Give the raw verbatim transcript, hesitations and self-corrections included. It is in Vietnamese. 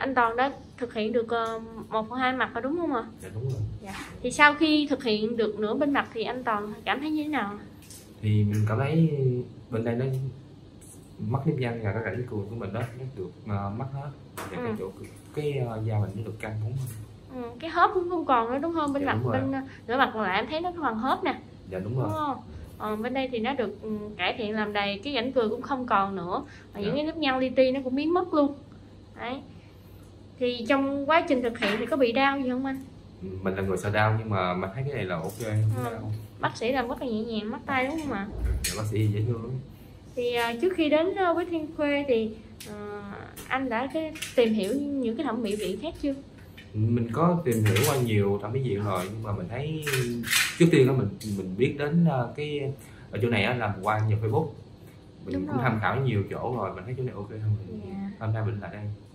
Anh Toàn đã thực hiện được một phần hai mặt rồi đúng không ạ? Dạ đúng rồi. Dạ. Thì sau khi thực hiện được nửa bên mặt thì anh Toàn cảm thấy như thế nào? Thì mình cảm thấy bên đây nó mất nếp nhăn và cái rãnh cườn của mình đó nó được mất hết, và ừ. cái chỗ cái da mình nó được căng cũng ừ. cái khớp cũng không còn nữa đúng không? Bên dạ, mặt bên nửa mặt còn lại em thấy nó hoàn khớp nè. Dạ đúng, đúng rồi. Không? Ờ, bên đây thì nó được cải thiện làm đầy, cái rãnh cườn cũng không còn nữa, và dạ. những cái nếp nhăn li ti nó cũng biến mất luôn. Đấy. Thì trong quá trình thực hiện thì có bị đau gì không anh? Mình là người sợ đau nhưng mà mình thấy cái này là ok. Ừ. Bác sĩ làm rất là nhẹ nhàng, mát tay đúng không ạ? Dạ, bác sĩ dễ thương. Thì uh, trước khi đến uh, với Thiên Khuê thì uh, anh đã cái, tìm hiểu những cái thẩm mỹ viện khác chưa? Mình có tìm hiểu qua nhiều thẩm mỹ viện rồi, nhưng mà mình thấy trước tiên đó mình mình biết đến uh, cái ở chỗ này là qua nhiều Facebook, mình đúng cũng rồi. tham khảo nhiều chỗ rồi, mình thấy chỗ này ok hơn. Hôm nay mình lại đây.